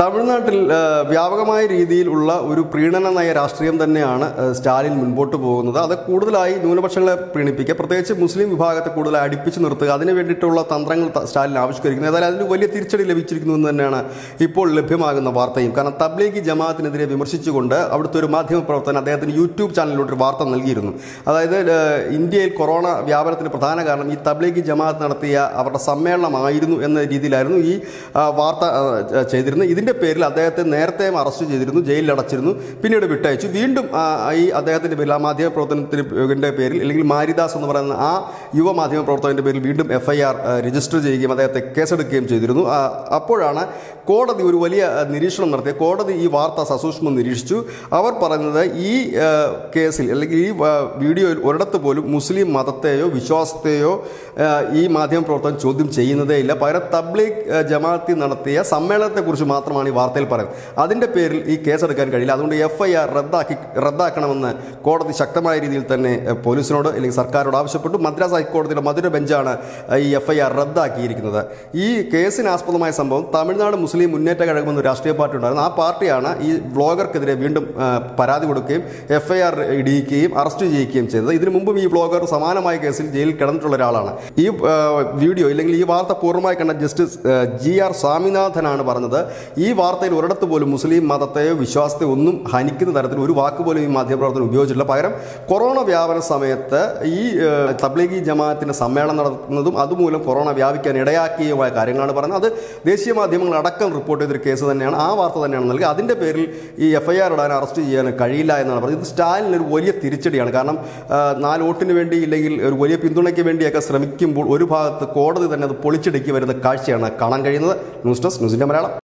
തമിഴ്നാട്ടിൽ വ്യാപകമായ രീതിയിലുള്ള ഒരു പ്രീണനമായ രാഷ്ട്രീയം തന്നെയാണ് സ്റ്റാലിൻ മുൻപോട്ട് പോകുന്നത്. അത് കൂടുതലായി ന്യൂനപക്ഷങ്ങളെ പ്രീണിപ്പിക്കുക, പ്രത്യേകിച്ച് മുസ്ലിം വിഭാഗത്തെ കൂടുതലായി അടിപ്പിച്ചു നിർത്തുക, അതിനു വേണ്ടിയിട്ടുള്ള തന്ത്രങ്ങൾ സ്റ്റാലിൻ ആവിഷ്കരിക്കുന്നത്. ഏതായാലും അതിന് വലിയ തിരിച്ചടി ലഭിച്ചിരിക്കുന്നു എന്ന് തന്നെയാണ് ഇപ്പോൾ ലഭ്യമാകുന്ന വാർത്തയും. കാരണം തബ്ലീഗി ജമാഅത്തിനെതിരെ വിമർശിച്ചുകൊണ്ട് അവിടുത്തെ ഒരു മാധ്യമപ്രവർത്തകൻ അദ്ദേഹത്തിന് യൂട്യൂബ് ചാനലിലൂടെ വാർത്ത നൽകിയിരുന്നു. അതായത് ഇന്ത്യയിൽ കൊറോണ വ്യാപനത്തിന് പ്രധാന കാരണം ഈ തബ്ലീഗി ജമാഅത്ത് നടത്തിയ അവരുടെ സമ്മേളനമായിരുന്നു എന്ന രീതിയിലായിരുന്നു ഈ വാർത്ത ചെയ്തിരുന്നത്. ഇതിൻ്റെ പേരിൽ അദ്ദേഹത്തെ നേരത്തെ അറസ്റ്റ് ചെയ്തിരുന്നു, ജയിലിൽ അടച്ചിരുന്നു, പിന്നീട് വിട്ടയച്ചു. വീണ്ടും ഈ അദ്ദേഹത്തിൻ്റെ പേരിൽ ആ മാധ്യമ പ്രവർത്തനത്തിൻ്റെ പേരിൽ അല്ലെങ്കിൽ മാരിദാസ് എന്ന് പറയുന്ന ആ യുവ മാധ്യമ പ്രവർത്തകൻ്റെ പേരിൽ വീണ്ടും FIR രജിസ്റ്റർ ചെയ്യുകയും അദ്ദേഹത്തെ കേസെടുക്കുകയും ചെയ്തിരുന്നു. അപ്പോഴാണ് കോടതി ഒരു വലിയ നിരീക്ഷണം നടത്തിയ കോടതി ഈ വാർത്ത സസൂക്ഷ്മം നിരീക്ഷിച്ചു. അവർ പറയുന്നത് ഈ കേസിൽ അല്ലെങ്കിൽ ഈ വീഡിയോയിൽ ഒരിടത്ത് പോലും മുസ്ലിം മതത്തെയോ വിശ്വാസത്തെയോ ഈ മാധ്യമ പ്രവർത്തനം ചോദ്യം ചെയ്യുന്നതേ ഇല്ല. പകരം തബ്ലീഗ് ജമാഅത്ത് നടത്തിയ സമ്മേളനത്തെക്കുറിച്ച് മാത്രം ഈ വാർത്തയിൽ പറയും. അതിൻ്റെ പേരിൽ ഈ കേസെടുക്കാൻ കഴിയില്ല. അതുകൊണ്ട് FIR റദ്ദാക്കണമെന്ന് കോടതി ശക്തമായ രീതിയിൽ തന്നെ പോലീസിനോട് അല്ലെങ്കിൽ സർക്കാരോട് ആവശ്യപ്പെട്ടു. മദ്രാസ് ഹൈക്കോടതിയുടെ മധുര ബെഞ്ചാണ് ഈ FIR റദ്ദാക്കിയിരിക്കുന്നത്. ഈ കേസിനാസ്പദമായ സംഭവം തമിഴ്നാട് മുസ്ലിം മുന്നേറ്റ കഴകം എന്നൊരു രാഷ്ട്രീയ പാർട്ടി ഉണ്ടായിരുന്നു. ആ പാർട്ടിയാണ് ഈ വ്ളോഗർക്കെതിരെ വീണ്ടും പരാതി കൊടുക്കുകയും FIR ഇടിയിക്കുകയും അറസ്റ്റ് ചെയ്യുകയും ചെയ്തത്. ഇതിനു മുമ്പും ഈ വ്ളോഗർ സമാനമായ കേസിൽ ജയിലിൽ കിടന്നിട്ടുള്ള ഒരാളാണ്. ഈ വീഡിയോ അല്ലെങ്കിൽ ഈ വാർത്ത പൂർണ്ണമായി കണ്ട ജസ്റ്റിസ് GR സ്വാമിനാഥനാണ് പറഞ്ഞത് ഈ വാർത്തയിൽ ഒരിടത്ത് പോലും മുസ്ലിം മതത്തെയോ വിശ്വാസത്തെയോ ഒന്നും ഹനിക്കുന്ന തരത്തിൽ ഒരു വാക്കുപോലും ഈ മാധ്യമപ്രവർത്തനം ഉപയോഗിച്ചിട്ടില്ല. പകരം കൊറോണ വ്യാപന സമയത്ത് ഈ തബ്ലീഗി ജമാഅത്തിൻ്റെ സമ്മേളനം നടത്തുന്നതും അതുമൂലം കൊറോണ വ്യാപിക്കാൻ ഇടയാക്കിയുമായ കാര്യങ്ങളാണ് പറഞ്ഞത്. അത് ദേശീയ മാധ്യമങ്ങൾ അടക്കം റിപ്പോർട്ട് ചെയ്തൊരു കേസ് തന്നെയാണ്. ആ വാർത്ത തന്നെയാണ് നൽകുക. അതിൻ്റെ പേരിൽ ഈ FIR ഇടാൻ അറസ്റ്റ് ചെയ്യാൻ കഴിയില്ല എന്നാണ് പറഞ്ഞത്. ഇത് സ്റ്റാലിനൊരു വലിയ തിരിച്ചടിയാണ്. കാരണം 4 വോട്ടിന് വേണ്ടി ഇല്ലെങ്കിൽ ഒരു വലിയ പിന്തുണയ്ക്ക് വേണ്ടിയൊക്കെ ശ്രമിക്കുമ്പോൾ ഒരു ഭാഗത്ത് കോടതി തന്നെ അത് പൊളിച്ചടുക്കി വരുന്ന കാഴ്ചയാണ് കാണാൻ കഴിയുന്നത്. ന്യൂസ് ഡെസ്ക് ന്യൂസിൻ്റെ മലയാളം.